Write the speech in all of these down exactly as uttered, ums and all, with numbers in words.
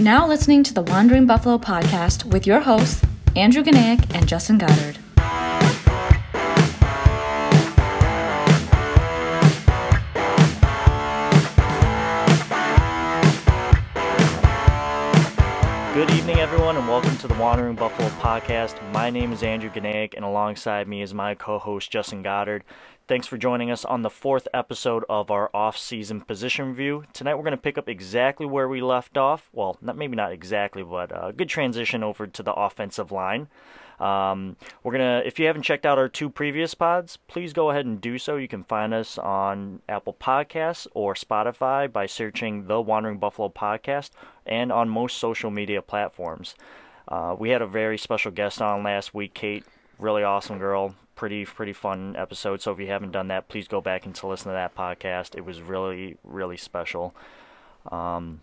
You're now listening to the Wandering Buffalo Podcast with your hosts, Andrew Ganaik and Justin Goddard. Good evening, everyone, and welcome to the Wandering Buffalo Podcast. My name is Andrew Ganaik, and alongside me is my co-host, Justin Goddard. Thanks for joining us on the fourth episode of our off-season position review. Tonight we're going to pick up exactly where we left off. Well, not, maybe not exactly, but a good transition over to the offensive line. Um, we're gonna. If you haven't checked out our two previous pods, please go ahead and do so. You can find us on Apple Podcasts or Spotify by searching The Wandering Buffalo Podcast and on most social media platforms. Uh, we had a very special guest on last week, Kate. Really awesome girl. Pretty, pretty fun episode. So if you haven't done that, please go back and to listen to that podcast. It was really, really special. Um,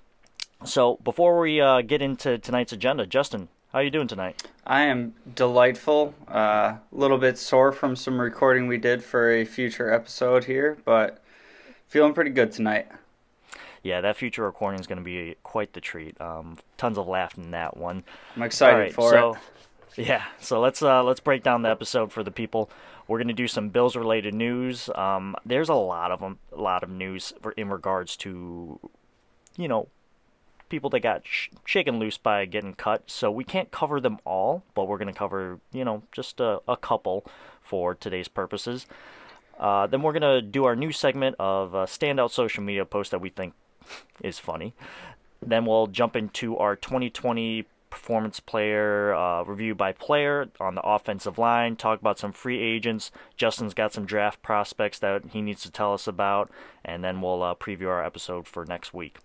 so before we uh, get into tonight's agenda, Justin, how are you doing tonight? I am delightful. A uh, little bit sore from some recording we did for a future episode here, but feeling pretty good tonight. Yeah, that future recording is going to be quite the treat. Um, tons of laughing in that one. I'm excited right, for so, it. Yeah, so let's uh, let's break down the episode for the people. We're going to do some Bills-related news. Um, there's a lot of them, a lot of news for, in regards to, you know, people that got sh- shaken loose by getting cut. So we can't cover them all, but we're going to cover, you know, just a, a couple for today's purposes. Uh, then we're going to do our new segment of a standout social media post that we think is funny. Then we'll jump into our twenty twenty performance player uh, review by player on the offensive line, talk about some free agents. Justin's got some draft prospects that he needs to tell us about, and then we'll uh, preview our episode for next week.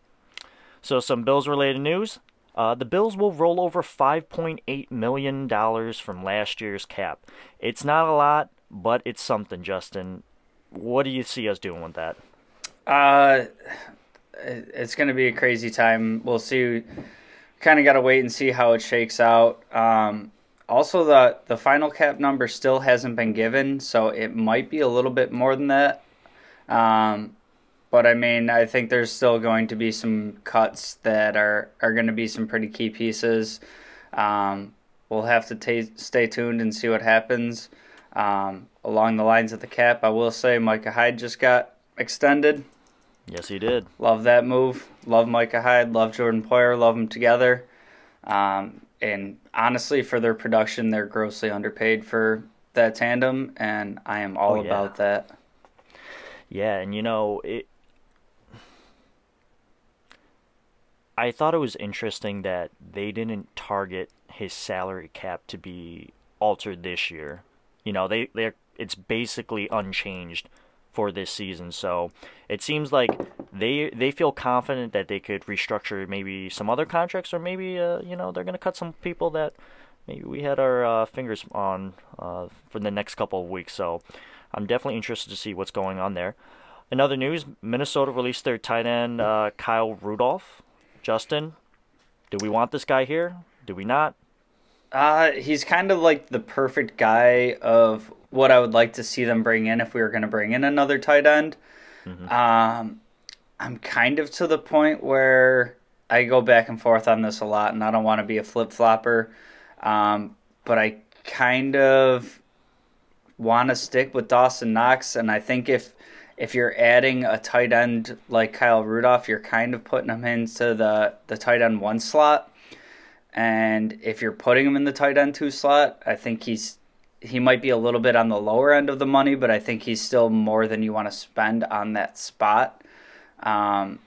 So some Bills-related news. Uh, the Bills will roll over five point eight million dollars from last year's cap. It's not a lot, but it's something, Justin. What do you see us doing with that? Uh, it's going to be a crazy time. We'll see. Kind of got to wait and see how it shakes out. Um, also, the, the final cap number still hasn't been given, so it might be a little bit more than that. Um, but, I mean, I think there's still going to be some cuts that are, are going to be some pretty key pieces. Um, we'll have to t- stay tuned and see what happens. Um, along the lines of the cap, I will say Micah Hyde just got extended. Yes, he did. Love that move. Love Micah Hyde. Love Jordan Poyer. Love them together. Um, and honestly, for their production, they're grossly underpaid for that tandem, and I am all oh, yeah. about that. Yeah, and you know, it. I thought it was interesting that they didn't target his salary cap to be altered this year. You know, they they're it's basically unchanged for this season, so it seems like they they feel confident that they could restructure maybe some other contracts, or maybe uh, you know, they're going to cut some people that maybe we had our uh, fingers on uh, for the next couple of weeks. So I'm definitely interested to see what's going on there. In other news, Minnesota released their tight end uh, Kyle Rudolph. Justin, do we want this guy here? Do we not? Uh, he's kind of like the perfect guy of what I would like to see them bring in if we were going to bring in another tight end. Mm-hmm. Um, I'm kind of to the point where I go back and forth on this a lot, and I don't want to be a flip-flopper, um, but I kind of want to stick with Dawson Knox, and I think if if you're adding a tight end like Kyle Rudolph, you're kind of putting him into the, the tight end one slot. And if you're putting him in the tight end two slot, I think he's he might be a little bit on the lower end of the money, but I think he's still more than you want to spend on that spot. Um,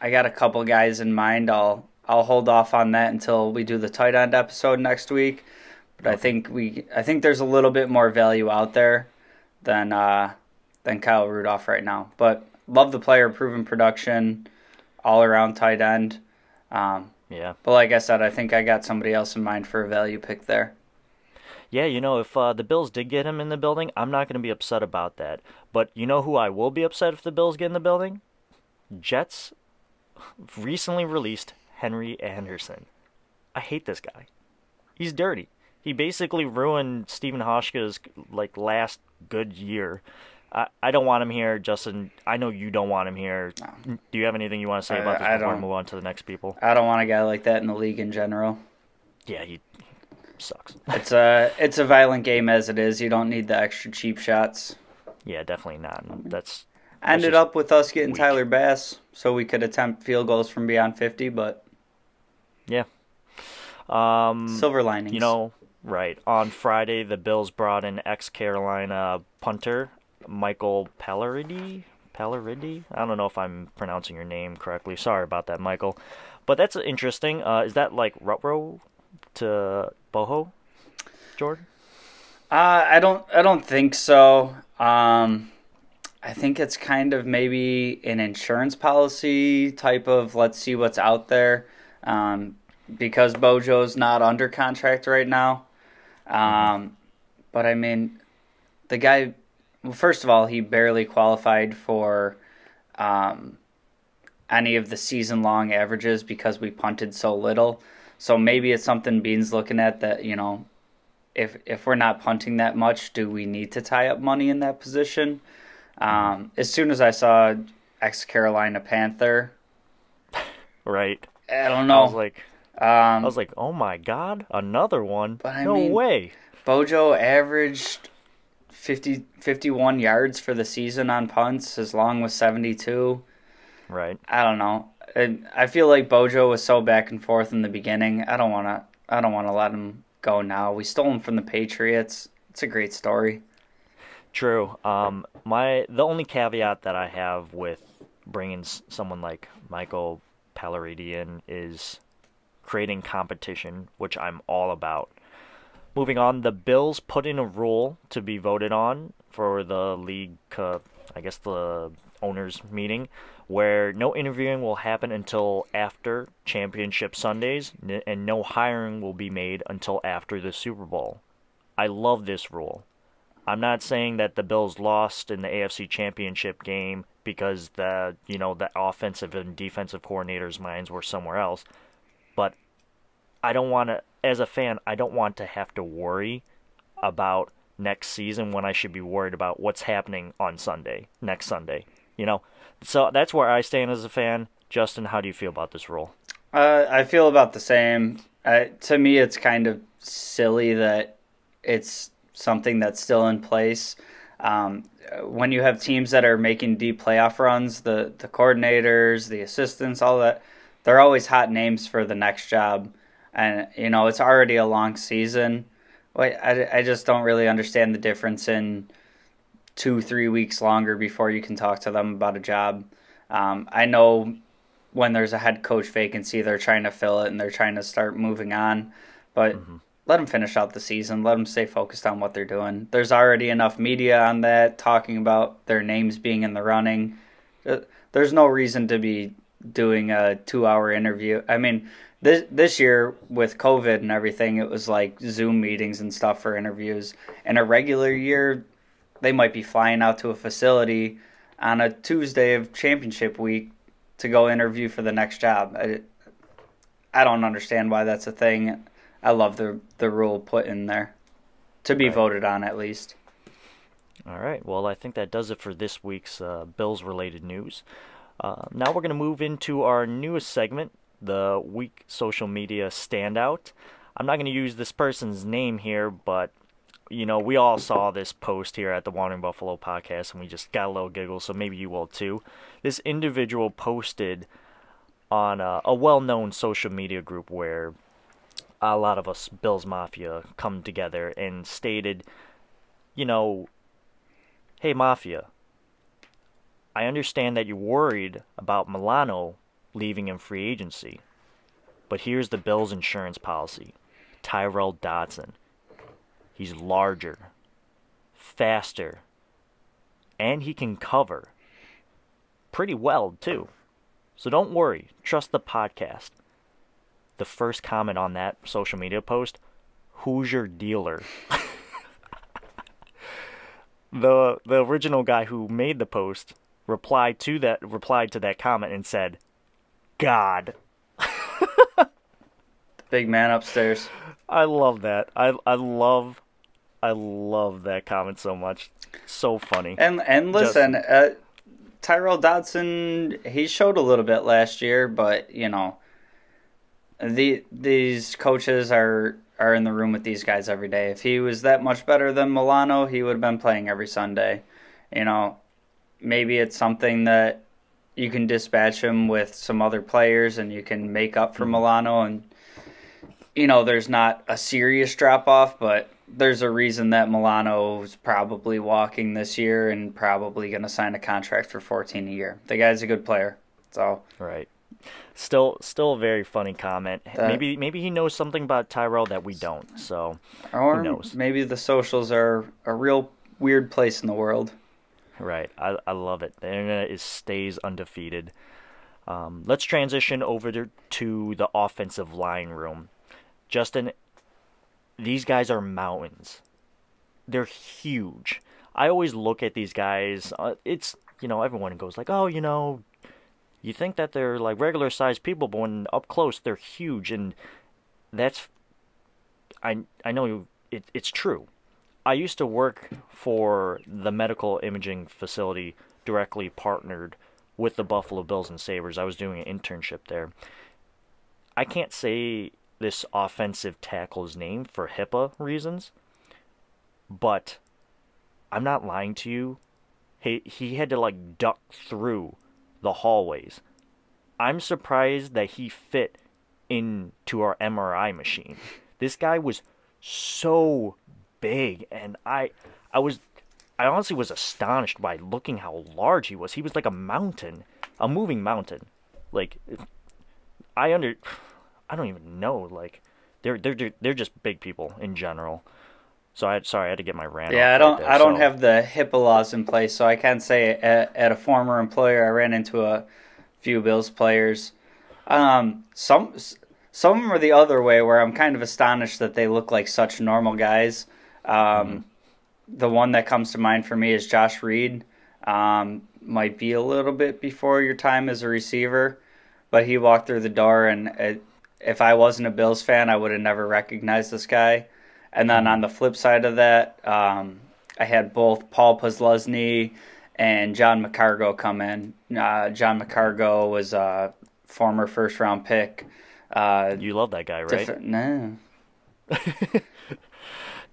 I got a couple guys in mind. I'll I'll hold off on that until we do the tight end episode next week. But I think we I think there's a little bit more value out there than uh, than Kyle Rudolph right now. But love the player, proven production, all around tight end. Um, Yeah, but like I said, I think I got somebody else in mind for a value pick there. Yeah, you know, if uh, the Bills did get him in the building, I'm not going to be upset about that. But you know who I will be upset if the Bills get in the building? Jets recently released Henry Anderson. I hate this guy. He's dirty. He basically ruined Stephen Hochka's like last good year I, I don't want him here. Justin, I know you don't want him here. No. Do you have anything you want to say I, about this I before we move on to the next people? I don't want a guy like that in the league in general. Yeah, he sucks. It's a, it's a violent game as it is. You don't need the extra cheap shots. Yeah, definitely not. That's, that's ended up with us getting weak. Tyler Bass, so we could attempt field goals from beyond fifty, but... Yeah. Um, Silver linings. You know, right. On Friday, the Bills brought in ex-Carolina punter Michael Pelleridi. Pelleridi? I don't know if I'm pronouncing your name correctly. Sorry about that, Michael. But that's interesting. Uh, is that like Rutro to Bojo, Jordan? Uh, I don't. I don't think so. Um, I think it's kind of maybe an insurance policy type of let's see what's out there. Um, because Bojo's not under contract right now. Um, but I mean, the guy, well, first of all, he barely qualified for um, any of the season-long averages because we punted so little. So maybe it's something Bean's looking at that, you know, if if we're not punting that much, do we need to tie up money in that position? Um, as soon as I saw ex-Carolina Panther. Right. I don't know. I was like, um, I was like, oh my god, another one! But I no mean, way. Bojo averaged fifty, fifty-one yards for the season on punts. His long was seventy-two. Right. I don't know. It, I feel like Bojo was so back and forth in the beginning. I don't wanna. I don't wanna let him go now. We stole him from the Patriots. It's a great story. True. Um, my the only caveat that I have with bringing someone like Michael Pelleridi is creating competition, which I'm all about. Moving on, the Bills put in a rule to be voted on for the league, uh, I guess the owners meeting, where no interviewing will happen until after Championship Sundays, and no hiring will be made until after the Super Bowl. I love this rule. I'm not saying that the Bills lost in the A F C Championship game because the you know the offensive and defensive coordinators' minds were somewhere else, but I don't want to. As a fan, I don't want to have to worry about next season when I should be worried about what's happening on Sunday, next Sunday. You know, so that's where I stand as a fan. Justin, how do you feel about this rule? Uh, I feel about the same. Uh, to me, it's kind of silly that it's something that's still in place. Um, when you have teams that are making deep playoff runs, the, the coordinators, the assistants, all that, they're always hot names for the next job. And, you know, it's already a long season. I, I just don't really understand the difference in two, three weeks longer before you can talk to them about a job. Um, I know when there's a head coach vacancy, they're trying to fill it and they're trying to start moving on. But mm-hmm. Let them finish out the season. Let them stay focused on what they're doing. There's already enough media on that talking about their names being in the running. There's no reason to be doing a two-hour interview. I mean, this this year with COVID and everything, it was like Zoom meetings and stuff for interviews. In a regular year, they might be flying out to a facility on a Tuesday of championship week to go interview for the next job. I, I don't understand why that's a thing. I love the the rule put in there to be voted on, at least. All right. Well, I think that does it for this week's uh, Bills-related news. Uh, now we're going to move into our newest segment, the week social media standout. I'm not going to use this person's name here, but, you know, we all saw this post here at the Wandering Buffalo podcast, and we just got a little giggle, so maybe you will too. This individual posted on a, a well-known social media group where a lot of us Bills Mafia come together, and stated, you know, hey Mafia, I understand that you're worried about Milano leaving in free agency, but here's the Bills insurance policy. Tyrell Dodson. He's larger, faster, and he can cover pretty well too. So don't worry, trust the podcast. The first comment on that social media post, who's your dealer? the the original guy who made the post replied to that replied to that comment and said, God. The big man upstairs. I love that. I I love I love that comment so much. so funny. And and listen, Just, uh, Tyrell Dodson, he showed a little bit last year, but you know, the these coaches are are in the room with these guys every day. If he was that much better than Milano, he would have been playing every Sunday. You know, maybe it's something that you can dispatch him with some other players and you can make up for Milano. And, you know, there's not a serious drop-off, but there's a reason that Milano's probably walking this year and probably going to sign a contract for fourteen a year. The guy's a good player. So right. Still, still a very funny comment. That, maybe, maybe he knows something about Tyrell that we don't. So, or who knows? Maybe the socials are a real weird place in the world. Right, I I love it. The internet is stays undefeated. Um, let's transition over to, to the offensive line room. Justin, these guys are mountains. They're huge. I always look at these guys. Uh, it's you know everyone goes like, oh, you know. You think that they're like regular sized people, but when up close, they're huge, and that's I I know it, it's true. I used to work for the medical imaging facility directly partnered with the Buffalo Bills and Sabres. I was doing an internship there. I can't say this offensive tackle's name for HIPAA reasons, but I'm not lying to you. He he had to like duck through the hallways. I'm surprised that he fit into our M R I machine. This guy was so big, and I I was I honestly was astonished by looking how large he was. He was like a mountain, a moving mountain. Like I under I don't even know, like they're they're they're just big people in general. So I sorry, I had to get my rant. Yeah, I don't. Right there, I don't so. have the HIPAA laws in place, so I can't say. At, at a former employer, I ran into a few Bills players. Um, some, some of them are the other way, where I'm kind of astonished that they look like such normal guys. Um, mm-hmm. The one that comes to mind for me is Josh Reed. Um, might be a little bit before your time as a receiver, but he walked through the door, and it, if I wasn't a Bills fan, I would have never recognized this guy. And then on the flip side of that, um, I had both Paul Posluszny and John McCargo come in. Uh, John McCargo was a former first-round pick. Uh, you love that guy, right? No.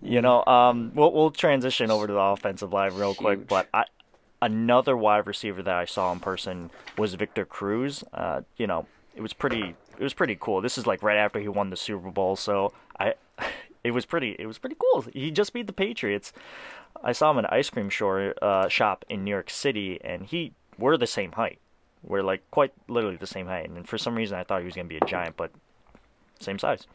you know, um, we'll, we'll transition over to the offensive line real Huge. quick. But I, another wide receiver that I saw in person was Victor Cruz. Uh, you know, it was pretty. It was pretty cool. This is like right after he won the Super Bowl, so I. It was pretty. It was pretty cool. He just beat the Patriots. I saw him in an ice cream shore, uh, shop in New York City, and he we're the same height. We're like quite literally the same height. And for some reason, I thought he was gonna be a giant, but same size.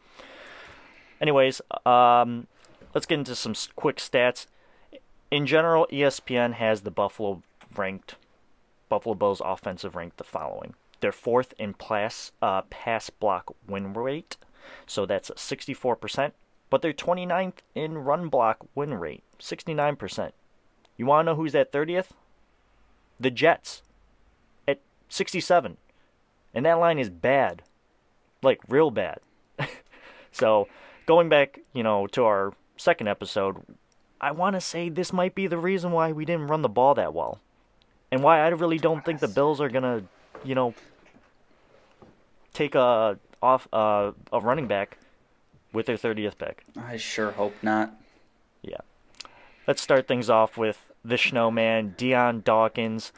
Anyways, um, let's get into some quick stats. In general, E S P N has the Buffalo ranked Buffalo Bills offensive ranked the following: they're fourth in pass uh, pass block win rate, so that's sixty-four percent. But they're twenty-ninth in run block win rate, sixty-nine percent. You want to know who's at thirtieth? The Jets at sixty-seven. And that line is bad, like real bad. So going back, you know, to our second episode, I want to say this might be the reason why we didn't run the ball that well and why I really don't think the Bills are going to, you know, take a, off, uh, a running back with their thirtieth pick. I sure hope not. Yeah. Let's start things off with the snowman, Deion Dawkins.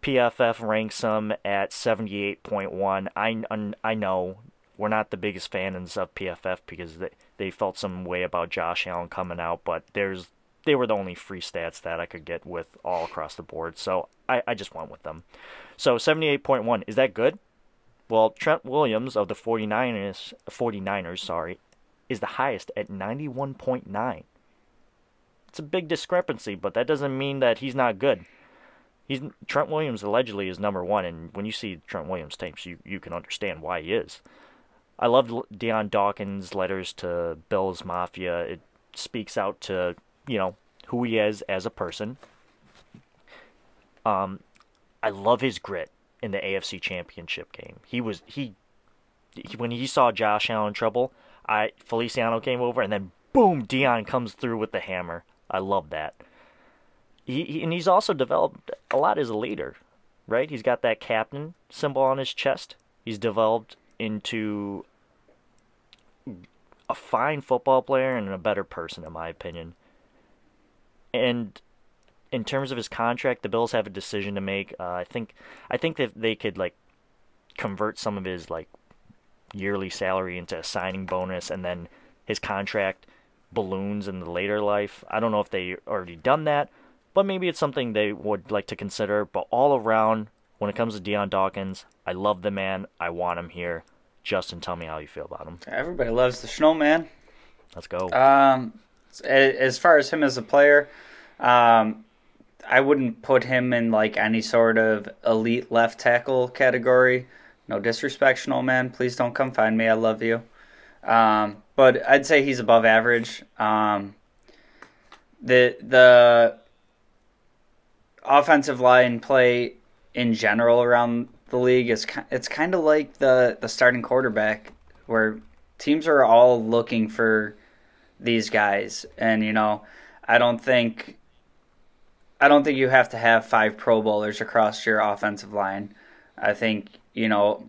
P F F ranks him at seventy-eight point one. I, I know we're not the biggest fans of P F F because they, they felt some way about Josh Allen coming out, but there's they were the only free stats that I could get with all across the board, so I, I just went with them. So seventy-eight point one, is that good? Well, Trent Williams of the 49ers, 49ers sorry, is the highest at ninety-one point nine. It's a big discrepancy, but that doesn't mean that he's not good. He's Trent Williams allegedly is number one, and when you see Trent Williams tapes, you, you can understand why he is. I love Deion Dawkins' letters to Bills Mafia. It speaks out to, you know, who he is as a person. Um, I love his grit in the A F C Championship game. He was, he, he when he saw Josh Allen in trouble, I Feliciano came over, and then, boom, Deion comes through with the hammer. I love that. He, he and he's also developed a lot as a leader, right? He's got that captain symbol on his chest. He's developed into a fine football player and a better person, in my opinion. And in terms of his contract, the Bills have a decision to make. Uh, I think I think that they could like convert some of his like yearly salary into a signing bonus, and then his contract balloons in the later life. I don't know if they already done that, but maybe it's something they would like to consider. But all around, when it comes to Deion Dawkins, I love the man. I want him here. Justin, tell me how you feel about him. Everybody loves the snowman. Let's go. Um, as far as him as a player, um, I wouldn't put him in like any sort of elite left tackle category. No disrespect, snowman. Please don't come find me. I love you. Um, but I'd say he's above average. Um, the the offensive line play in general around the league is it's kind of like the the starting quarterback, where teams are all looking for these guys. And you know, I don't think I don't think you have to have five Pro Bowlers across your offensive line. I think, you know,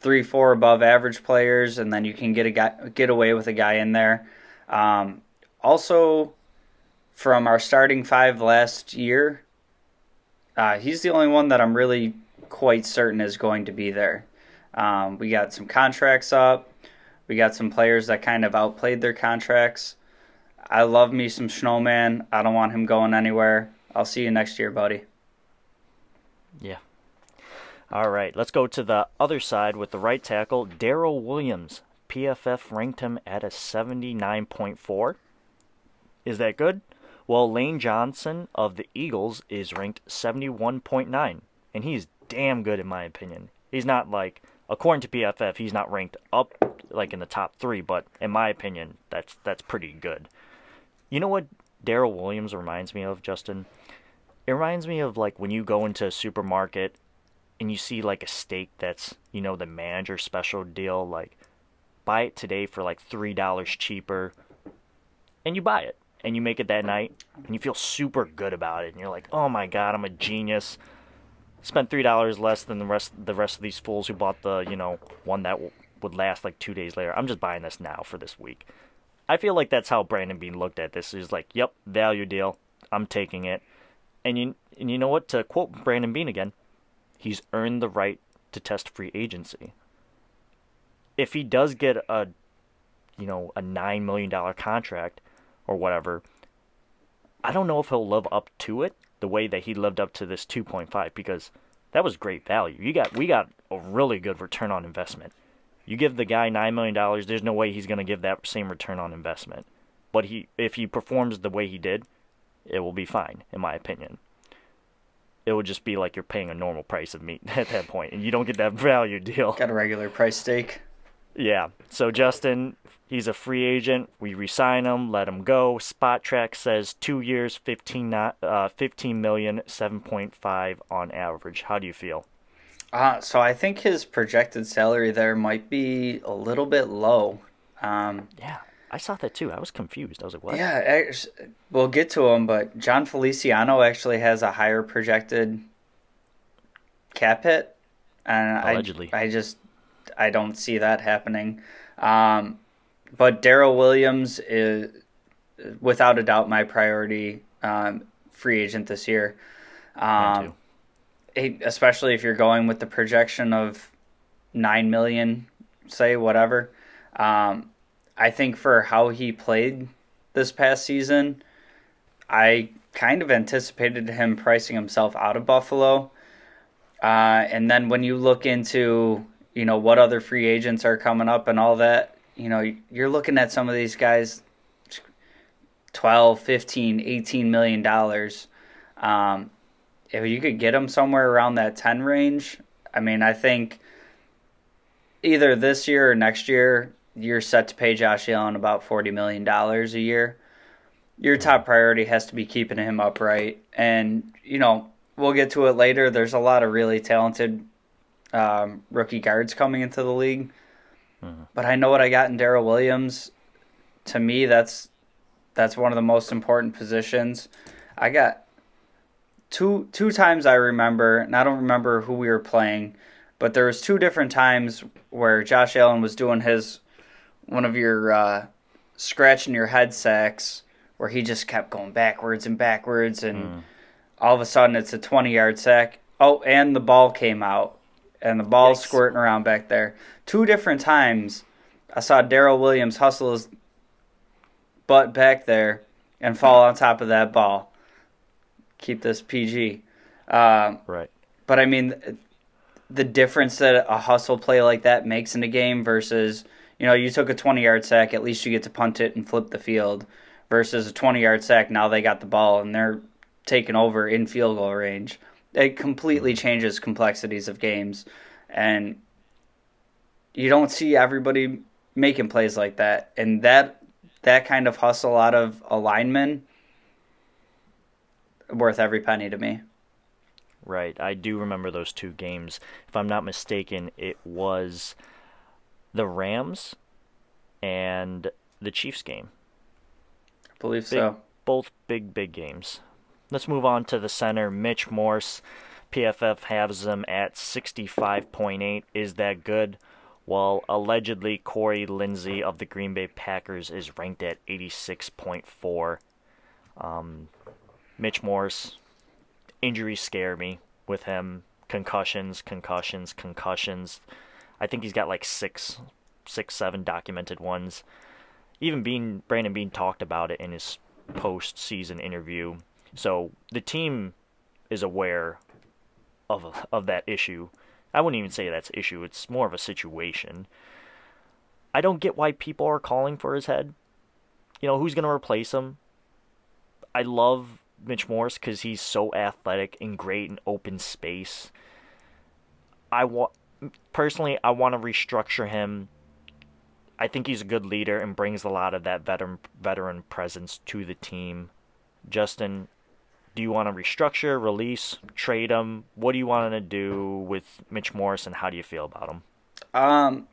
three, four above average players, and then you can get a guy, get away with a guy in there. Um, also, from our starting five last year, uh, he's the only one that I'm really quite certain is going to be there. Um, we got some contracts up. We got some players that kind of outplayed their contracts. I love me some snowman. I don't want him going anywhere. I'll see you next year, buddy. Yeah. All right, let's go to the other side with the right tackle, Daryl Williams. P F F ranked him at a seventy-nine point four. Is that good? Well, Lane Johnson of the Eagles is ranked seventy-one point nine, and he's damn good in my opinion. He's not like, according to P F F, he's not ranked up like in the top three, but in my opinion, that's that's pretty good. You know what Daryl Williams reminds me of, Justin? It reminds me of like when you go into a supermarket and you see like a steak that's, you know, the manager special deal, like buy it today for like three dollars cheaper, and you buy it and you make it that night and you feel super good about it and you're like, oh my God, I'm a genius. Spent three dollars less than the rest, the rest of these fools who bought the, you know, one that w- would last like two days later. I'm just buying this now for this week. I feel like that's how Brandon Bean looked at this. He's like, yep, value deal. I'm taking it. And you, and you know what? To quote Brandon Bean again, he's earned the right to test free agency. If he does get a, you know, a nine million dollars contract or whatever, I don't know if he'll live up to it the way that he lived up to this two point five, because that was great value. You got, we got a really good return on investment. You give the guy nine million dollars, there's no way he's going to give that same return on investment. But he, if he performs the way he did, it will be fine, in my opinion. It would just be like you're paying a normal price of meat at that point, and you don't get that value deal. Got a regular price steak. Yeah. So Justin, he's a free agent. We re-sign him, let him go. Spot Track says two years, fifteen, uh, fifteen million, seven point five on average. How do you feel? Uh, so I think his projected salary there might be a little bit low. Um, yeah. I saw that too. I was confused. I was like, what? Yeah, we'll get to him, but Jon Feliciano actually has a higher projected cap hit. And allegedly. I, I just, I don't see that happening. Um, but Daryl Williams is, without a doubt, my priority um, free agent this year. Um, Me too. Especially if you're going with the projection of nine million dollars, say, whatever. Um I think for how he played this past season, I kind of anticipated him pricing himself out of Buffalo. Uh, and then when you look into, you know, what other free agents are coming up and all that, you know, you're looking at some of these guys, twelve, fifteen, eighteen million dollars. Um, if you could get them somewhere around that ten range, I mean, I think either this year or next year, you're set to pay Josh Allen about forty million dollars a year. Your top priority has to be keeping him upright. And, you know, we'll get to it later. There's a lot of really talented um, rookie guards coming into the league. Mm-hmm. But I know what I got in Daryl Williams. To me, that's that's one of the most important positions. I got two two times I remember, and I don't remember who we were playing, but there was two different times where Josh Allen was doing his one of your uh, scratching your head sacks where he just kept going backwards and backwards, and mm. all of a sudden it's a twenty-yard sack. Oh, and the ball came out, and the ball's Yikes. squirting around back there. Two different times I saw Daryl Williams hustle his butt back there and fall on top of that ball. Keep this P G. Uh, right. But, I mean, the difference that a hustle play like that makes in a game versus, you know, you took a twenty-yard sack, at least you get to punt it and flip the field, versus a twenty-yard sack, now they got the ball and they're taking over in field goal range. It completely changes complexities of games, and you don't see everybody making plays like that. And that that kind of hustle out of a lineman, worth every penny to me. Right. I do remember those two games. If I'm not mistaken, it was the Rams and the Chiefs game. I believe big, so. Both big, big games. Let's move on to the center, Mitch Morse. P F F has him at sixty-five point eight. Is that good? Well, allegedly, Corey Lindsey of the Green Bay Packers is ranked at eighty-six point four. Um, Mitch Morse, injuries scare me with him. Concussions, concussions, concussions. I think he's got like six, six, seven documented ones. Even Bean, Brandon Bean talked about it in his post-season interview. So the team is aware of of that issue. I wouldn't even say that's an issue. It's more of a situation. I don't get why people are calling for his head. You know, who's going to replace him? I love Mitch Morse because he's so athletic and great in open space. I wa- Personally, I want to restructure him. I think he's a good leader and brings a lot of that veteran veteran presence to the team. Justin, do you want to restructure, release, trade him? What do you want to do with Mitch Morse, and how do you feel about him? Um,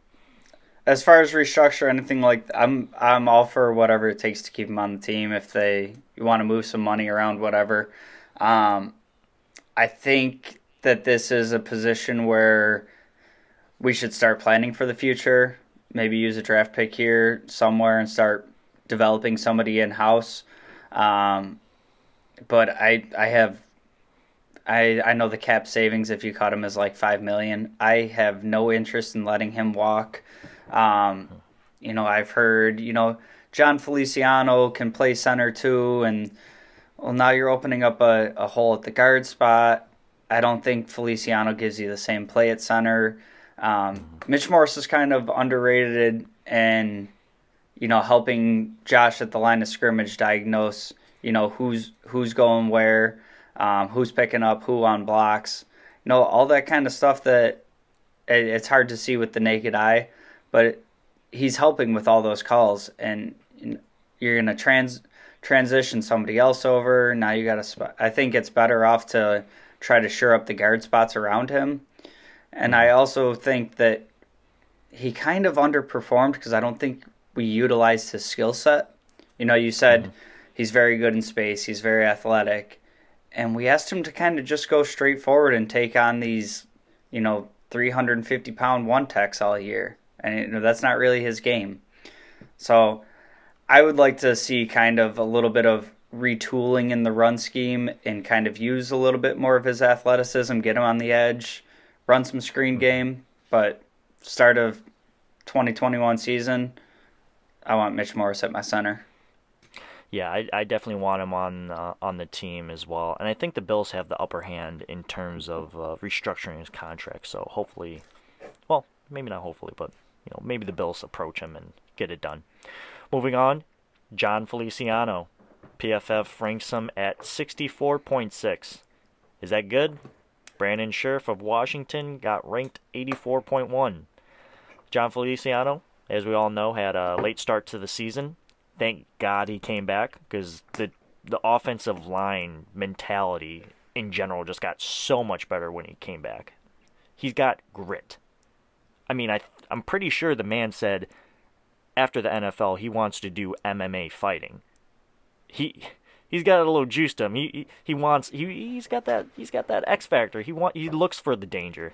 as far as restructure, anything like I'm, I'm all for whatever it takes to keep him on the team. If they you want to move some money around, whatever. Um, I think that this is a position where we should start planning for the future. Maybe use a draft pick here somewhere and start developing somebody in house. Um, but I, I have, I, I know the cap savings, if you cut him, is like five million. I have no interest in letting him walk. Um, you know, I've heard, you know, Jon Feliciano can play center too. And well, now you're opening up a, a hole at the guard spot. I don't think Feliciano gives you the same play at center. Um, Mitch Morse is kind of underrated, and you know, helping Josh at the line of scrimmage diagnose, you know, who's who's going where, um, who's picking up, who on blocks, you know, all that kind of stuff that it, it's hard to see with the naked eye, but it, he's helping with all those calls, and you're going to trans transition somebody else over. Now you got to, I think it's better off to try to shore up the guard spots around him. And I also think that he kind of underperformed because I don't think we utilized his skill set. You know, you said mm-hmm. he's very good in space. He's very athletic. And we asked him to kind of just go straight forward and take on these, you know, three hundred fifty pound one-techs all year. And you know, that's not really his game. So I would like to see kind of a little bit of retooling in the run scheme and kind of use a little bit more of his athleticism, get him on the edge, run some screen mm-hmm. game. But start of twenty twenty-one season, I want Mitch Morse at my center. Yeah, I, I definitely want him on uh, on the team as well. And I think the Bills have the upper hand in terms of uh, restructuring his contract. So hopefully, well, maybe not hopefully, but you know, maybe the Bills approach him and get it done. Moving on, Jon Feliciano. P F F ranks him at sixty-four point six. Is that good? Brandon Scherff of Washington got ranked eighty-four point one. Jon Feliciano, as we all know, had a late start to the season. Thank God he came back because the the offensive line mentality in general just got so much better when he came back. He's got grit. I mean, I, I'm pretty sure the man said after the N F L he wants to do M M A fighting. He He's got a little juice to him. He he, he wants he he's got that he's got that X factor. He want he looks for the danger.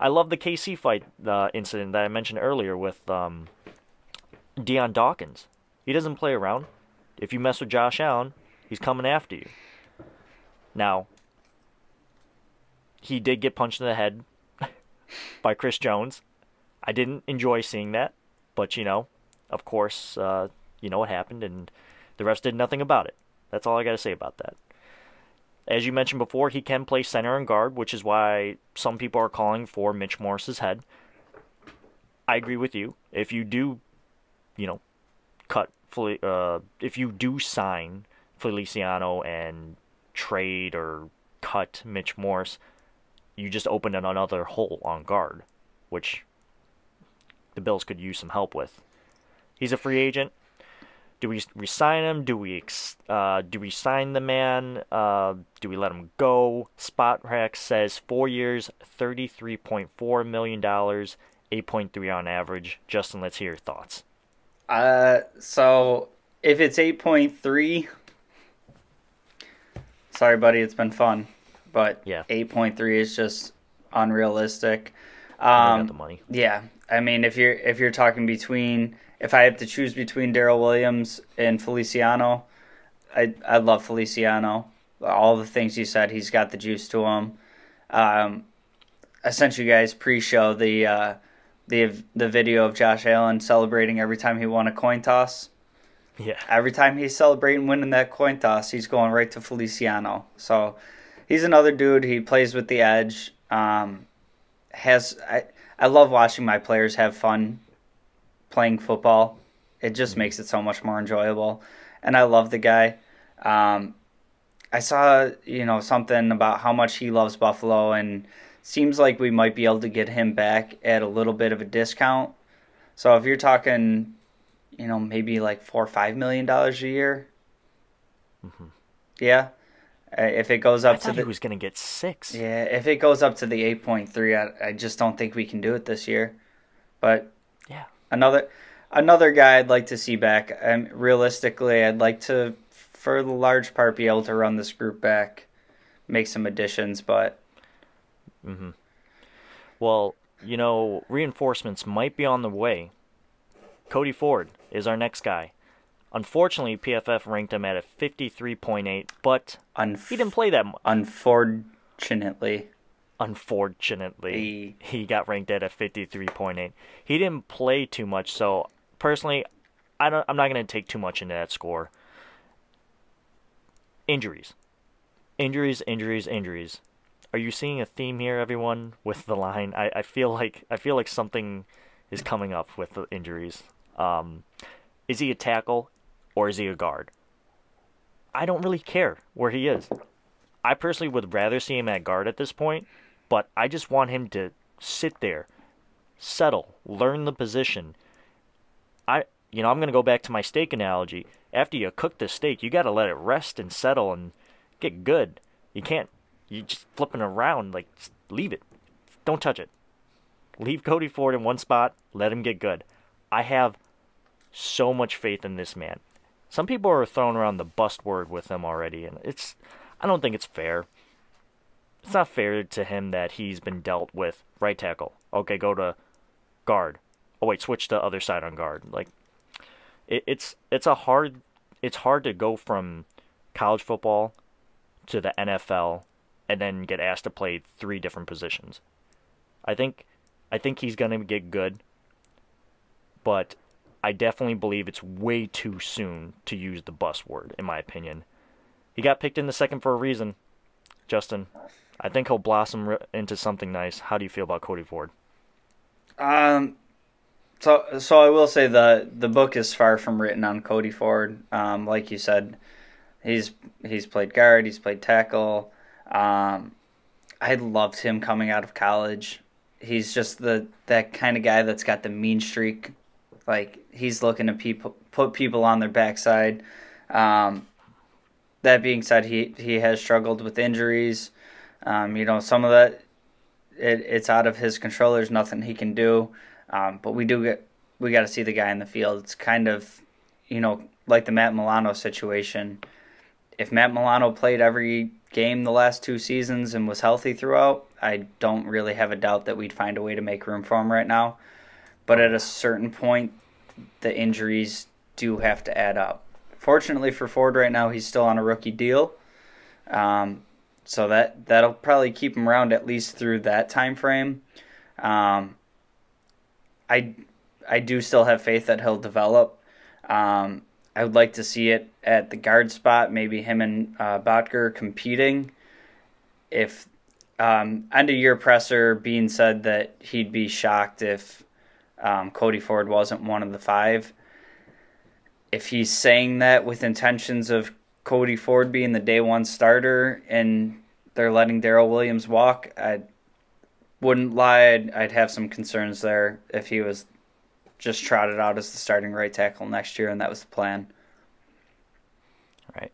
I love the K C fight uh, incident that I mentioned earlier with um, Deion Dawkins. He doesn't play around. If you mess with Josh Allen, he's coming after you. Now, he did get punched in the head by Chris Jones. I didn't enjoy seeing that, but, you know, of course, uh, you know what happened, and the refs did nothing about it. That's all I got to say about that. As you mentioned before, he can play center and guard, which is why some people are calling for Mitch Morse's head. I agree with you. If you do, you know, cut, uh, if you do sign Feliciano and trade or cut Mitch Morse, you just open another hole on guard, which the Bills could use some help with. He's a free agent. Do we resign him? Do we ex uh, do we sign the man? Uh, do we let him go? SpotRec says four years, thirty-three point four million dollars, eight point three on average. Justin, let's hear your thoughts. Uh, so if it's eight point three, sorry, buddy, it's been fun, but yeah, eight point three is just unrealistic. Um, I got the money. Yeah, I mean, if you're if you're talking between. If I have to choose between Daryl Williams and Feliciano, I I love Feliciano. All the things you said, he's got the juice to him. Um, I sent you guys pre-show the uh, the the video of Josh Allen celebrating every time he won a coin toss. Yeah. Every time he's celebrating winning that coin toss, he's going right to Feliciano. So he's another dude. He plays with the edge. Um, has I I love watching my players have fun playing football. It just makes it so much more enjoyable, and I love the guy. Um, I saw, you know, something about how much he loves Buffalo, and seems like we might be able to get him back at a little bit of a discount. So if you're talking, you know, maybe like four or five million dollars a year, mm-hmm. yeah. If it goes up I to the, he was going to get six. Yeah, if it goes up to the eight point three, I, I just don't think we can do it this year. But yeah. Another another guy I'd like to see back. Um, realistically, I'd like to, for the large part, be able to run this group back, make some additions, but... Mm-hmm. Well, you know, reinforcements might be on the way. Cody Ford is our next guy. Unfortunately, P F F ranked him at a fifty-three point eight, but Unf he didn't play that much. Unfortunately. Unfortunately, he got ranked at a fifty-three point eight. He didn't play too much, so personally, I don't. I'm not going to take too much into that score. Injuries, injuries, injuries, injuries. Are you seeing a theme here, everyone, with the line? I, I feel like I feel like something is coming up with the injuries. Um, is he a tackle or is he a guard? I don't really care where he is. I personally would rather see him at guard at this point, but I just want him to sit there, settle, learn the position. I, you know, I'm going to go back to my steak analogy. After you cook the steak, you got to let it rest and settle and get good. You can't, you just flipping around, like, just leave it. Don't touch it. Leave Cody Ford in one spot, let him get good. I have so much faith in this man. Some people are throwing around the bust word with him already, and it's... I don't think it's fair. It's not fair to him that he's been dealt with right tackle. Okay, go to guard. Oh wait, switch to other side on guard. Like it, it's it's a hard it's hard to go from college football to the N F L and then get asked to play three different positions. I think I think he's going to get good, but I definitely believe it's way too soon to use the bus word, in my opinion. He got picked in the second for a reason, Justin. I think he'll blossom into something nice. How do you feel about Cody Ford? Um, so so I will say the the book is far from written on Cody Ford. Um, like you said, he's he's played guard, he's played tackle. Um, I loved him coming out of college. He's just the that kind of guy that's got the mean streak. Like he's looking to people put people on their backside. Um. That being said, he, he has struggled with injuries. Um, you know, some of that, it, it's out of his control. There's nothing he can do. Um, but we do get, we got to see the guy in the field. It's kind of, you know, like the Matt Milano situation. if Matt Milano played every game the last two seasons and was healthy throughout, I don't really have a doubt that we'd find a way to make room for him right now. But at a certain point, the injuries do have to add up. Fortunately for Ford right now, he's still on a rookie deal. Um, so that, that'll probably keep him around at least through that time frame. Um, I, I do still have faith that he'll develop. Um, I would like to see it at the guard spot, maybe him and uh, Botker competing. If um, end-of-year presser, Bean said that he'd be shocked if um, Cody Ford wasn't one of the five. If he's saying that with intentions of Cody Ford being the day one starter and they're letting Daryl Williams walk, I wouldn't lie. I'd, I'd have some concerns there if he was just trotted out as the starting right tackle next year, and that was the plan. All right.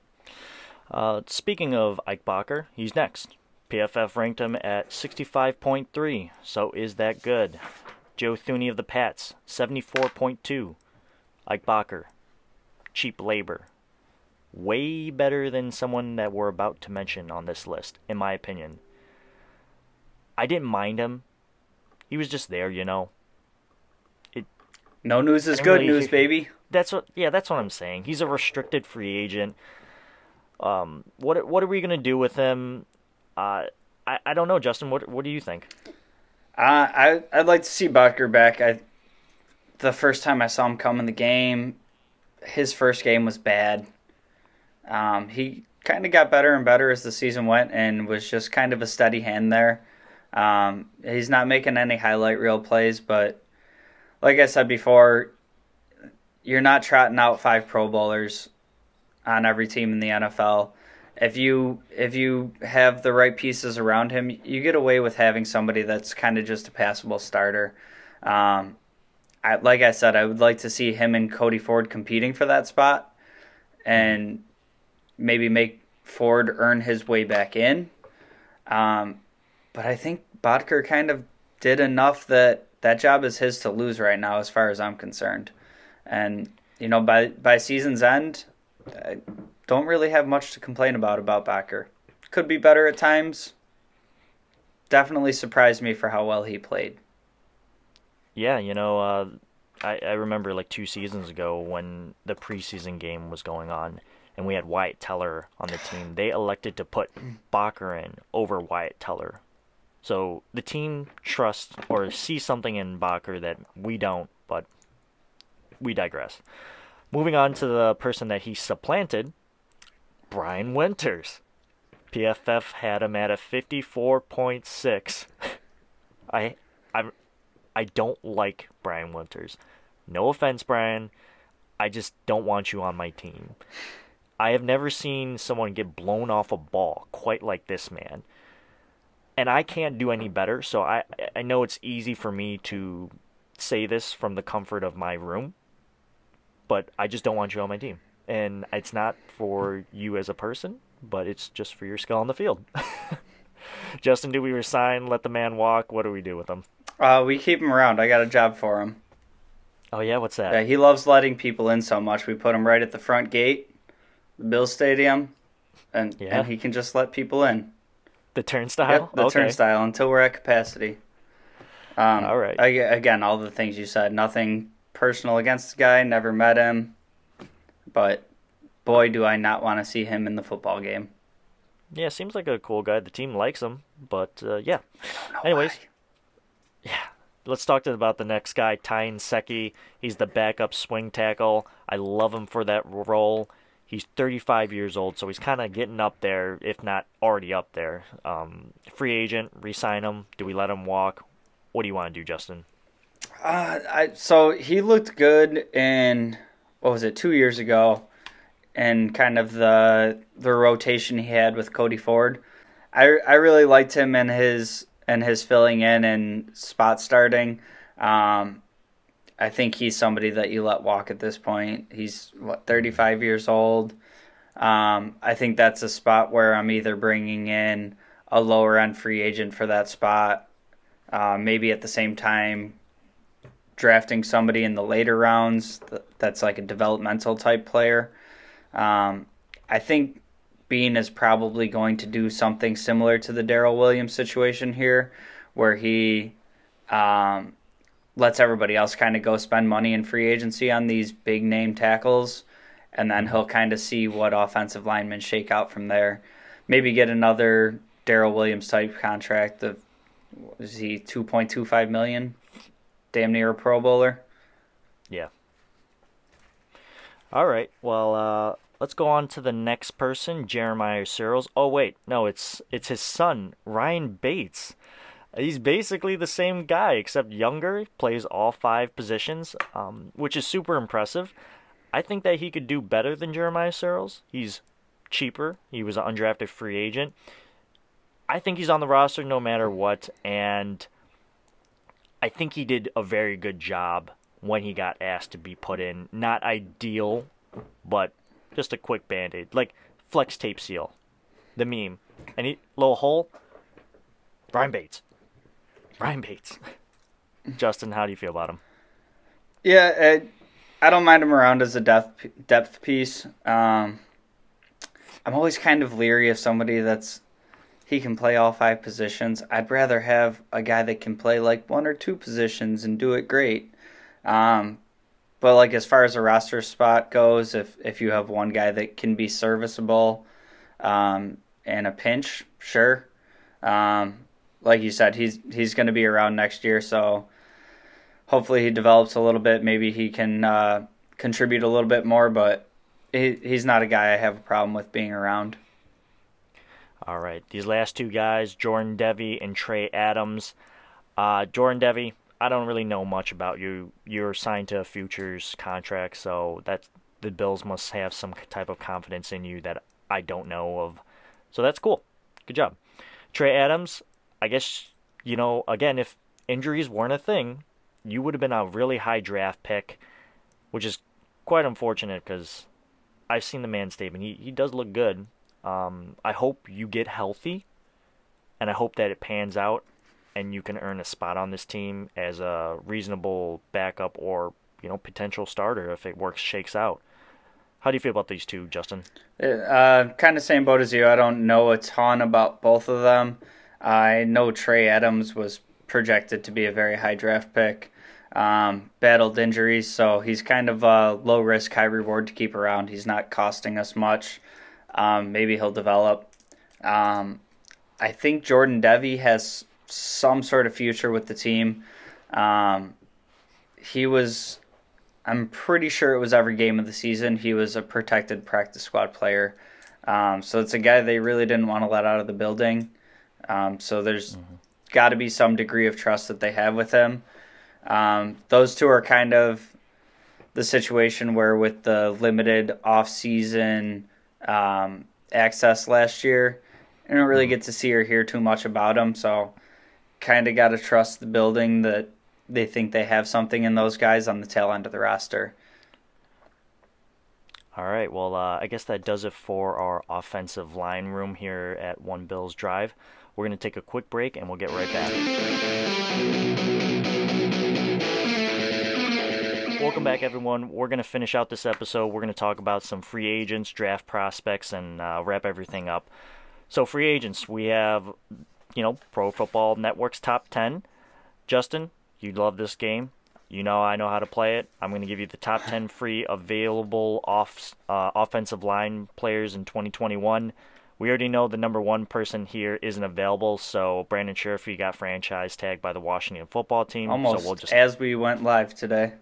Uh, speaking of Ike Botker, he's next. P F F ranked him at sixty-five point three, so is that good? Joe Thuney of the Pats, seventy-four point two. Ike Botker, cheap labor. Way better than someone that we're about to mention on this list, in my opinion. I didn't mind him. He was just there, you know. No news is good news, baby. That's what, yeah, that's what I'm saying. He's a restricted free agent. Um, what what are we gonna do with him? Uh, I I don't know, Justin. What what do you think? Uh, I I'd like to see Botker back. I the first time I saw him come in the game, his first game was bad. Um, he kind of got better and better as the season went, and was just kind of a steady hand there. Um, he's not making any highlight reel plays, but like I said before, you're not trotting out five Pro Bowlers on every team in the N F L. If you if you have the right pieces around him, you get away with having somebody that's kind of just a passable starter. Um, I, like I said, I would like to see him and Cody Ford competing for that spot and maybe make Ford earn his way back in. Um, but I think Botker kind of did enough that that job is his to lose right now, as far as I'm concerned. And, you know, by by season's end, I don't really have much to complain about about Botker. Could be better at times. Definitely surprised me for how well he played. Yeah, you know, uh, I, I remember like two seasons ago when the preseason game was going on and we had Wyatt Teller on the team. They elected to put Botker in over Wyatt Teller. So the team trusts or sees something in Botker that we don't, but we digress. Moving on to the person that he supplanted, Brian Winters. P F F had him at a fifty-four point six. I, I, I don't like Brian Winters. No offense, Brian. I just don't want you on my team. I have never seen someone get blown off a ball quite like this man. And I can't do any better, so I, I know it's easy for me to say this from the comfort of my room, but I just don't want you on my team. And it's not for you as a person, but it's just for your skill on the field. Justin, do we resign, let the man walk? What do we do with him? Uh, we keep him around. I got a job for him. Oh, yeah? What's that? Yeah, he loves letting people in so much. We put him right at the front gate, the Bills Stadium, and, yeah. and he can just let people in. The turnstile? Yep, the okay. turnstile until we're at capacity. Um, all right. I, again, all the things you said. Nothing personal against the guy. Never met him. But, boy, do I not want to see him in the football game. Yeah, seems like a cool guy. The team likes him. But, uh, yeah. Anyways. Why. Yeah. Let's talk about the next guy, Tyne Secchi. He's the backup swing tackle. I love him for that role. He's thirty-five years old, so he's kind of getting up there, if not already up there. Um, free agent, re-sign him. Do we let him walk? What do you want to do, Justin? Uh, I, so he looked good in, what was it, two years ago, and kind of the the rotation he had with Cody Ford. I I really liked him and his and his filling in and spot starting. Um I think he's somebody that you let walk at this point. He's, what, thirty-five years old. Um, I think that's a spot where I'm either bringing in a lower-end free agent for that spot, uh, maybe at the same time drafting somebody in the later rounds that's like a developmental-type player. Um, I think Bean is probably going to do something similar to the Daryl Williams situation here, where he um, lets everybody else kind of go spend money in free agency on these big-name tackles, and then he'll kind of see what offensive linemen shake out from there. Maybe get another Daryl Williams-type contract of, is he two point two five million dollars? Damn near a Pro Bowler. Yeah. All right, well, uh, let's go on to the next person, Jeremiah Sirles. Oh, wait, no, it's it's his son, Ryan Bates. He's basically the same guy, except younger, plays all five positions, um, which is super impressive. I think that he could do better than Jeremiah Sirles. He's cheaper. He was an undrafted free agent. I think he's on the roster no matter what, and I think he did a very good job when he got asked to be put in. Not ideal, but just a quick Band-Aid. Like, flex tape seal. The meme. Any little hole? Ryan Bates. Ryan Bates. Justin, how do you feel about him? Yeah, I, I don't mind him around as a depth, depth piece. Um, I'm always kind of leery of somebody that's, he can play all five positions. I'd rather have a guy that can play, like, one or two positions and do it great. Um, but like as far as a roster spot goes, if, if you have one guy that can be serviceable, um, in a pinch, sure. Um, like you said, he's, he's going to be around next year. So hopefully he develops a little bit. Maybe he can, uh, contribute a little bit more, but he, he's not a guy I have a problem with being around. All right. These last two guys, Jordan Devitt and Trey Adams, uh, Jordan Devitt, I don't really know much about you. You're signed to a futures contract, so that's, the Bills must have some type of confidence in you that I don't know of. So that's cool. Good job. Trey Adams, I guess, you know, again, if injuries weren't a thing, you would have been a really high draft pick, which is quite unfortunate because I've seen the man statement. He, he does look good. Um, I hope you get healthy, and I hope that it pans out and you can earn a spot on this team as a reasonable backup or, you know, potential starter if it works, shakes out. How do you feel about these two, Justin? Uh, kind of same boat as you. I don't know a ton about both of them. I know Trey Adams was projected to be a very high draft pick, um, battled injuries, so he's kind of a low-risk, high-reward to keep around. He's not costing us much. Um, maybe he'll develop. Um, I think Jordan Devitt has some sort of future with the team. Um, he was, I'm pretty sure it was every game of the season, he was a protected practice squad player. Um, so it's a guy they really didn't want to let out of the building. Um, so there's mm-hmm. got to be some degree of trust that they have with him. Um, those two are kind of the situation where with the limited off-season um, access last year, I didn't really get to see or hear too much about him, so kind of got to trust the building that they think they have something in those guys on the tail end of the roster. All right, well, uh, I guess that does it for our offensive line room here at One Bills Drive. We're going to take a quick break, and we'll get right back. Welcome back, everyone. We're going to finish out this episode. We're going to talk about some free agents, draft prospects, and uh, wrap everything up. So free agents, we have... You know, Pro Football Network's top ten. Justin, you love this game. You know I know how to play it. I'm going to give you the top ten free available off uh, offensive line players in twenty twenty-one. We already know the number one person here isn't available, so Brandon Scherff, he got franchise tagged by the Washington Football Team. Almost so we'll just, as we went live today.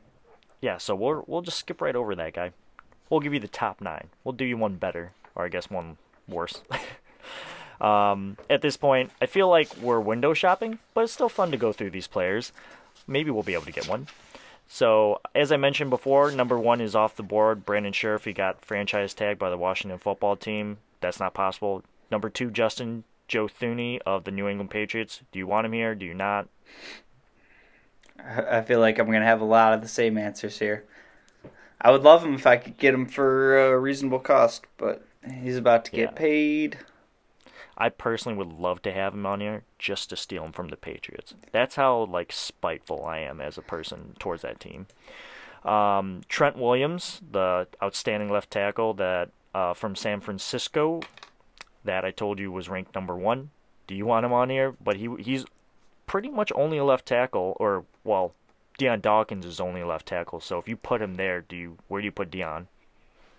Yeah, so we'll we'll just skip right over that guy. We'll give you the top nine. We'll do you one better, or I guess one worse. Um, at this point, I feel like we're window shopping, but it's still fun to go through these players. Maybe we'll be able to get one. So, as I mentioned before, number one is off the board. Brandon Scherff, he got franchise tagged by the Washington Football Team. That's not possible. Number two, Justin, Joe Thuney of the New England Patriots. Do you want him here? Do you not? I feel like I'm going to have a lot of the same answers here. I would love him if I could get him for a reasonable cost, but he's about to get yeah. paid. I personally would love to have him on here just to steal him from the Patriots. That's how, like, spiteful I am as a person towards that team. Um, Trent Williams, the outstanding left tackle that uh, from San Francisco, that I told you was ranked number one. Do you want him on here? But he he's pretty much only a left tackle, or, well, Deion Dawkins is only a left tackle. So if you put him there, do you where do you put Deion?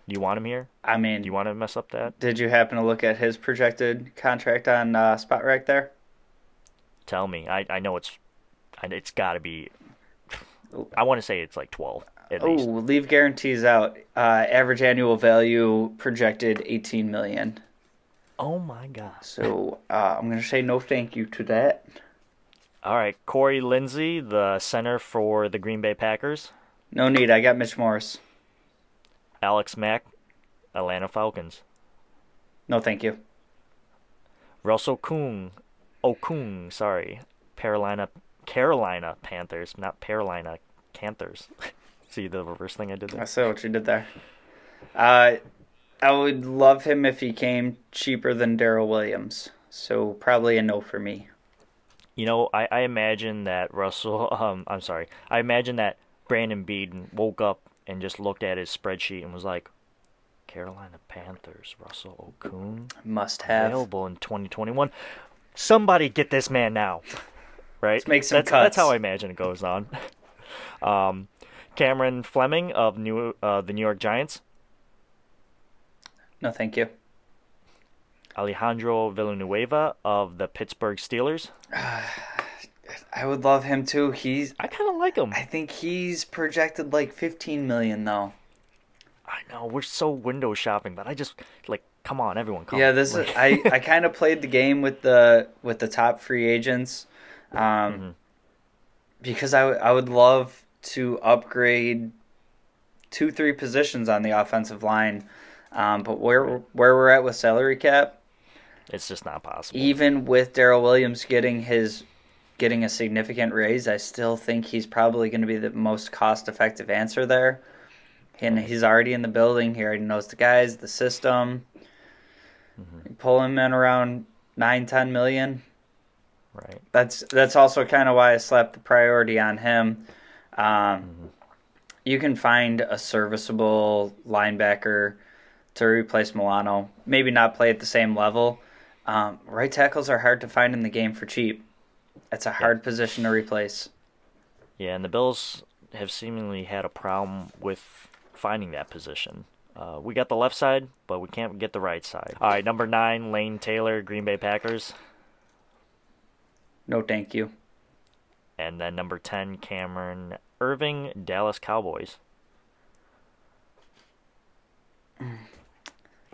Do you want him here? I mean, do you want to mess up that? Did you happen to look at his projected contract on uh, SpotRec there? Tell me. I, I know it's it's got to be. I want to say it's like twelve at least. Oh, leave guarantees out. Uh, average annual value projected eighteen million dollars. Oh my God. So uh, I'm going to say no thank you to that. All right, Corey Lindsey, the center for the Green Bay Packers. No need. I got Mitch Morse. Alex Mack, Atlanta Falcons. No thank you. Russell Okung, Okung, sorry, Carolina, Carolina Panthers, not Carolina Canthers. See the reverse thing I did there? I saw what you did there. Uh, I would love him if he came cheaper than Daryl Williams. So probably a no for me. You know, I, I imagine that Russell, um, I'm sorry, I imagine that Brandon Bean woke up and just looked at his spreadsheet and was like, Carolina Panthers, Russell Okung. Must have. Available in twenty twenty-one. Somebody get this man now, right? Let's make some that's, cuts. That's how I imagine it goes on. um, Cameron Fleming of New uh, the New York Giants. No, thank you. Alejandro Villanueva of the Pittsburgh Steelers. Uh, I would love him too. He's I kind of like him. I think he's projected like fifteen million dollars though. I know, we're so window shopping, but I just like come on, everyone come. Yeah, this like. is I I kind of played the game with the with the top free agents um mm-hmm. because I I would love to upgrade two three positions on the offensive line. Um, but where where we're at with salary cap, it's just not possible. Even with Daryl Williams getting his getting a significant raise, I still think he's probably going to be the most cost-effective answer there. And he's already in the building. He already knows the guys, the system. Mm-hmm. Pull him in around nine, ten million. Right. That's that's also kind of why I slapped the priority on him. Um, mm-hmm. You can find a serviceable linebacker to replace Milano, maybe not play at the same level. Um, right tackles are hard to find in the game for cheap. It's a hard yeah. position to replace. Yeah, and the Bills have seemingly had a problem with finding that position. Uh, we got the left side, but we can't get the right side. All right, number nine, Lane Taylor, Green Bay Packers. No, thank you. And then number ten, Cameron Irving, Dallas Cowboys.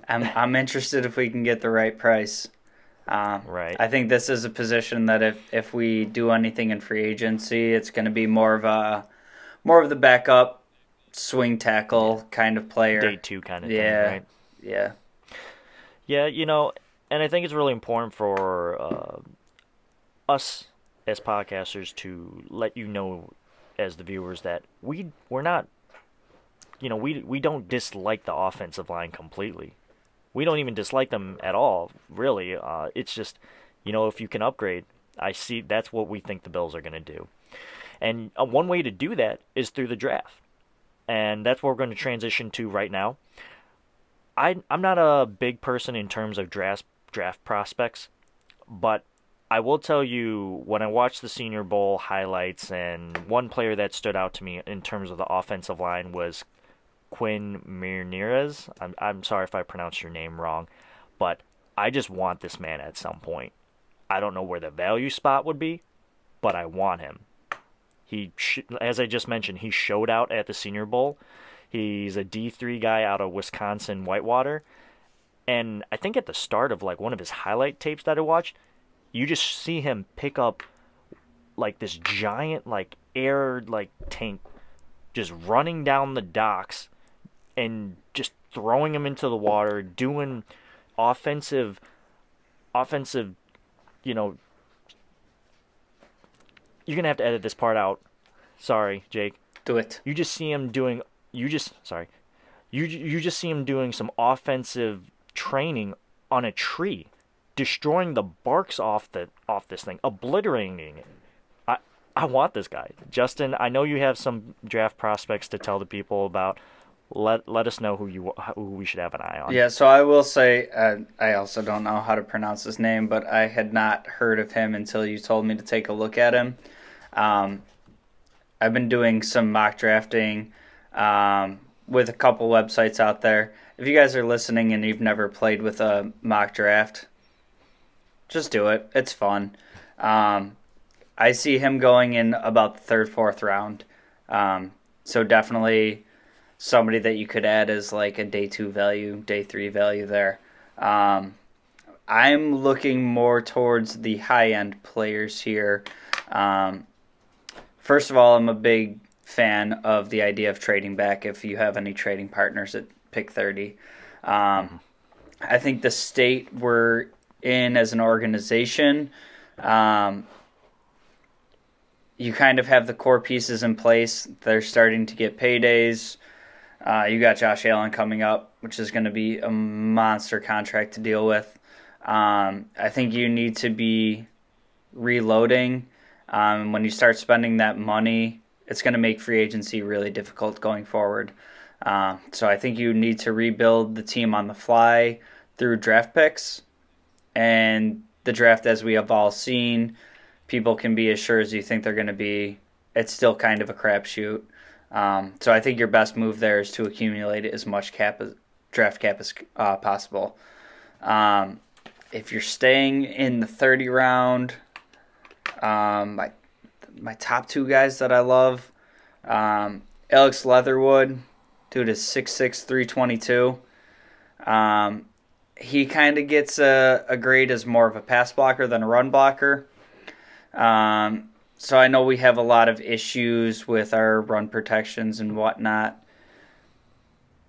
I'm I'm interested if we can get the right price. Um, right. I think this is a position that if, if we do anything in free agency, it's going to be more of a more of the backup swing tackle yeah. kind of player. Day two kind of yeah. thing, right? Yeah. Yeah, you know, and I think it's really important for uh, us as podcasters to let you know as the viewers that we we're not you know, we we don't dislike the offensive line completely. We don't even dislike them at all, really. Uh, it's just, you know, if you can upgrade, I see that's what we think the Bills are going to do. And uh, one way to do that is through the draft. And that's what we're going to transition to right now. I, I'm not a big person in terms of draft, draft prospects, but I will tell you when I watched the Senior Bowl highlights, and one player that stood out to me in terms of the offensive line was Quinn Miernerez. I'm I'm sorry if I pronounced your name wrong, but I just want this man at some point. I don't know where the value spot would be, but I want him. He, as I just mentioned, he showed out at the Senior Bowl. He's a D three guy out of Wisconsin Whitewater, and I think at the start of like one of his highlight tapes that I watched, you just see him pick up like this giant like air like tank, just running down the docks. And just throwing him into the water, doing offensive, offensive, you know. You're gonna have to edit this part out. Sorry, Jake. Do it. You just see him doing. You just sorry. You you just see him doing some offensive training on a tree, destroying the barks off the off this thing, obliterating it. I I want this guy, Justin. I know you have some draft prospects to tell the people about. let let us know who you who we should have an eye on. Yeah, so I will say, uh, I also don't know how to pronounce his name, but I had not heard of him until you told me to take a look at him. Um, I've been doing some mock drafting um, with a couple websites out there. If you guys are listening and you've never played with a mock draft, just do it. It's fun. Um, I see him going in about the third, fourth round. Um, so definitely somebody that you could add as like a day two value, day three value there. Um, I'm looking more towards the high-end players here. Um, first of all, I'm a big fan of the idea of trading back if you have any trading partners at pick thirty. Um, I think the state we're in as an organization, um, you kind of have the core pieces in place. They're starting to get paydays. Uh, you got Josh Allen coming up, which is going to be a monster contract to deal with. Um, I think you need to be reloading. Um, when you start spending that money, it's going to make free agency really difficult going forward. Uh, so I think you need to rebuild the team on the fly through draft picks. And the draft, as we have all seen, people can be as sure as you think they're going to be. It's still kind of a crapshoot. Um, so I think your best move there is to accumulate as much cap as, draft cap as uh, possible. Um, if you're staying in the thirty round, um, my my top two guys that I love, um, Alex Leatherwood, dude is six six, three twenty-two. Um, he kind of gets a, a grade as more of a pass blocker than a run blocker. Um, so I know we have a lot of issues with our run protections and whatnot,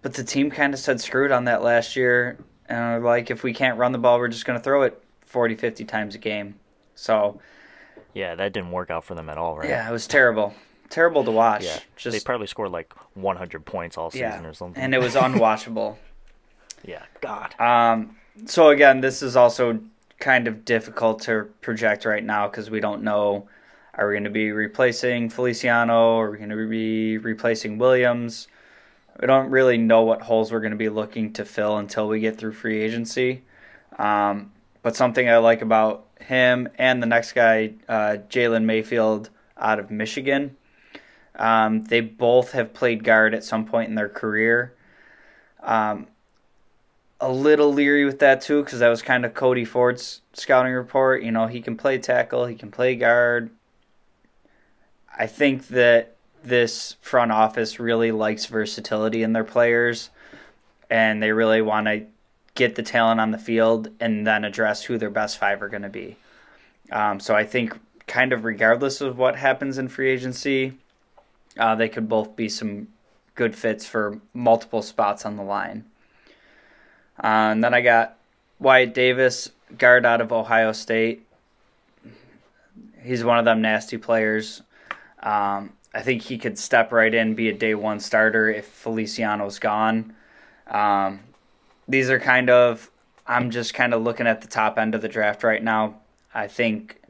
but the team kind of said screw it on that last year. And like, if we can't run the ball, we're just going to throw it forty, fifty times a game. So yeah, that didn't work out for them at all, right? Yeah, it was terrible. Terrible to watch. Yeah, just, they probably scored like one hundred points all season yeah, or something. And it was unwatchable. Yeah, God. Um, so again, this is also kind of difficult to project right now because we don't know, are we going to be replacing Feliciano? Are we going to be replacing Williams? We don't really know what holes we're going to be looking to fill until we get through free agency. Um, but something I like about him and the next guy, uh, Jalen Mayfield out of Michigan, um, they both have played guard at some point in their career. Um, a little leery with that too, because that was kind of Cody Ford's scouting report. You know, he can play tackle, he can play guard. I think that this front office really likes versatility in their players, and they really want to get the talent on the field and then address who their best five are going to be. Um, so I think kind of regardless of what happens in free agency, uh, they could both be some good fits for multiple spots on the line. Uh, and then I got Wyatt Davis, guard out of Ohio State. He's one of them nasty players. Um, I think he could step right in, be a day one starter if Feliciano's gone. Um, these are kind of, I'm just kind of looking at the top end of the draft right now. I think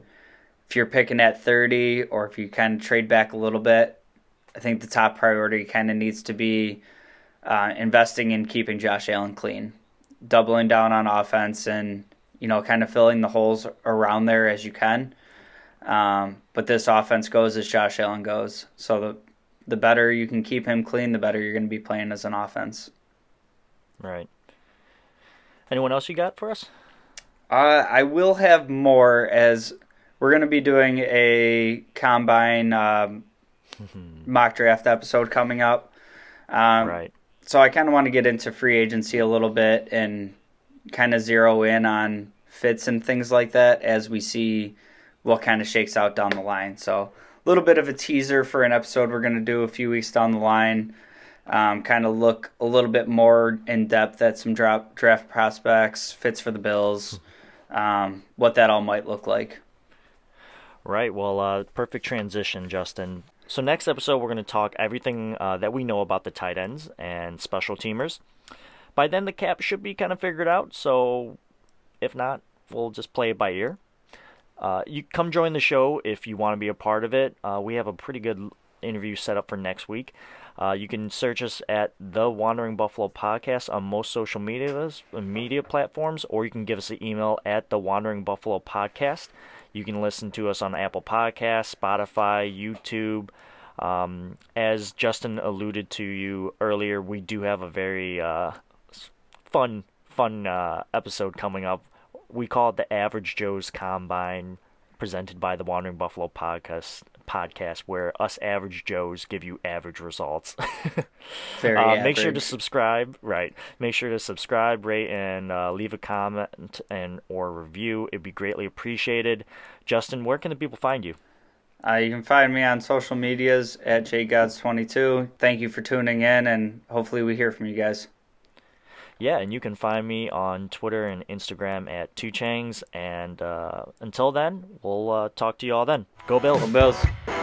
if you're picking at thirty or if you kind of trade back a little bit, I think the top priority kind of needs to be uh, investing in keeping Josh Allen clean, doubling down on offense and, you know, kind of filling the holes around there as you can. Um, but this offense goes as Josh Allen goes. So the the better you can keep him clean, the better you're going to be playing as an offense. Right. Anyone else you got for us? Uh, I will have more as we're going to be doing a combine um, mock draft episode coming up. Um, right. So I kind of want to get into free agency a little bit and kind of zero in on fits and things like that as we see what kind of shakes out down the line. So a little bit of a teaser for an episode we're going to do a few weeks down the line, um, kind of look a little bit more in depth at some drop, draft prospects, fits for the Bills, um, what that all might look like. Right. Well, uh, perfect transition, Justin. So next episode, we're going to talk everything uh, that we know about the tight ends and special teamers. By then, the cap should be kind of figured out. So if not, we'll just play it by ear. Uh, you come join the show if you want to be a part of it. Uh, we have a pretty good interview set up for next week. Uh, you can search us at The Wandering Buffalo Podcast on most social media, media platforms, or you can give us an email at The Wandering Buffalo Podcast. You can listen to us on Apple Podcasts, Spotify, YouTube. Um, as Justin alluded to you earlier, we do have a very uh, fun, fun uh, episode coming up. We call it the Average Joe's Combine, presented by the Wandering Buffalo Podcast, podcast where us average Joes give you average results. Very uh, average. Make sure to subscribe, right? Make sure to subscribe, rate, and uh, leave a comment and or review. It'd be greatly appreciated. Justin, where can the people find you? Uh, you can find me on social medias at J Gods twenty-two. Thank you for tuning in, and hopefully we hear from you guys. Yeah, and you can find me on Twitter and Instagram at two changs. And uh, until then, we'll uh, talk to you all then. Go Bills. Go Bills.